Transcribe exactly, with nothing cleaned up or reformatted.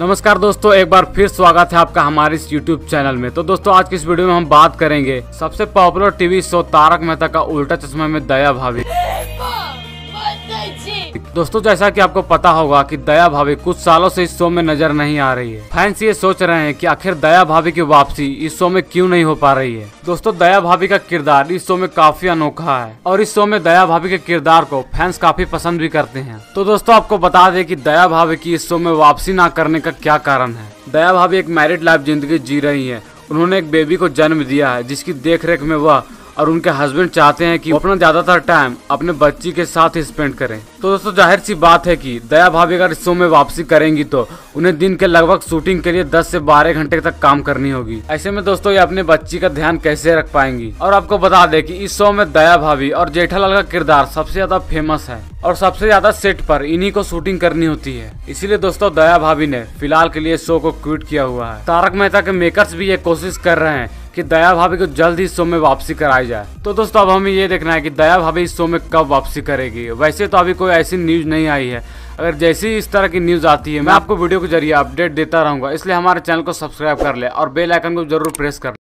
नमस्कार दोस्तों, एक बार फिर स्वागत है आपका हमारे इस यूट्यूब चैनल में। तो दोस्तों, आज की इस वीडियो में हम बात करेंगे सबसे popular TV show Tarak Mehta ka उल्टा चश्मा में दया भाभी। दोस्तों, जैसा कि आपको पता होगा कि दया भाभी कुछ सालों से इस शो में नजर नहीं आ रही है। फैंस ये सोच रहे हैं कि आखिर दया भाभी की वापसी इस शो में क्यों नहीं हो पा रही है। दोस्तों, दया भाभी का किरदार इस शो में काफी अनोखा है और इस शो में दया भाभी के किरदार को फैंस काफी पसंद भी करते हैं। तो दोस्तों, आपको बता दें कि दया भाभी की इस शो में वापसी न करने का क्या कारण है। दया भाभी एक मैरिड लाइफ जिंदगी जी रही है। उन्होंने एक बेबी को जन्म दिया है जिसकी देखरेख में वह और उनके हस्बैंड चाहते हैं कि वो अपना ज्यादातर टाइम अपने बच्ची के साथ ही स्पेंड करें। तो दोस्तों, जाहिर सी बात है कि दया भाभी अगर इस शो में वापसी करेंगी तो उन्हें दिन के लगभग शूटिंग के लिए दस से बारह घंटे तक काम करनी होगी। ऐसे में दोस्तों, ये अपने बच्ची का ध्यान कैसे रख पाएंगी। और आपको बता दें कि इस शो में दया भाभी और जेठालाल का किरदार सबसे ज्यादा फेमस है और सबसे ज्यादा सेट पर इन्हीं को शूटिंग करनी होती है। इसीलिए दोस्तों, दया भाभी ने फिलहाल के लिए शो को क्विट किया हुआ है। तारक मेहता के मेकर्स भी ये कोशिश कर रहे हैं कि दया भाभी को जल्द ही शो में वापसी कराई जाए। तो दोस्तों, अब हमें ये देखना है कि दया भाभी इस शो में कब वापसी करेगी। वैसे तो अभी कोई ऐसी न्यूज नहीं आई है। अगर जैसी इस तरह की न्यूज आती है मैं आपको वीडियो के जरिए अपडेट देता रहूंगा, इसलिए हमारे चैनल को सब्सक्राइब कर ले और बेल आइकन को जरूर प्रेस कर ले।